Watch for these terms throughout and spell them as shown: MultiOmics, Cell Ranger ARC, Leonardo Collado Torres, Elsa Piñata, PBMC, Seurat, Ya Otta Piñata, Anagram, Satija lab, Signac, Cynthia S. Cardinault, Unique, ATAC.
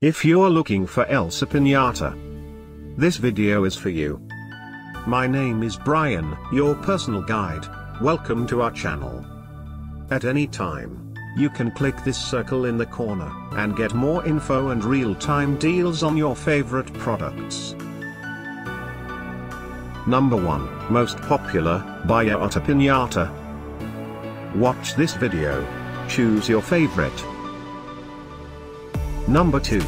If you're looking for Elsa Piñata, this video is for you. My name is Brian, your personal guide. Welcome to our channel. At any time, you can click this circle in the corner and get more info and real-time deals on your favorite products. Number 1, most popular, by Ya Otta Piñata. Watch this video. Choose your favorite. Number 2.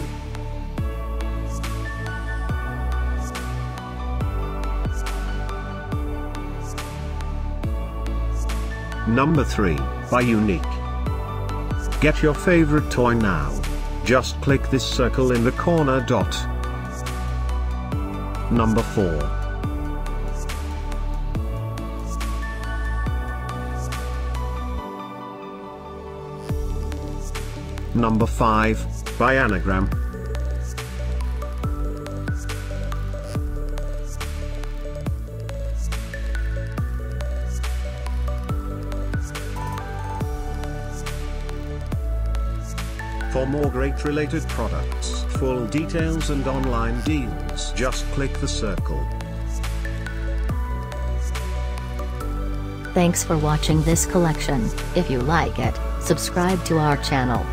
Number 3, by Unique. Get your favorite toy now. Just click this circle in the corner dot. Number 4. Number 5, by Anagram. For more great related products, full details and online deals, just click the circle. Thanks for watching this collection. If you like it, subscribe to our channel.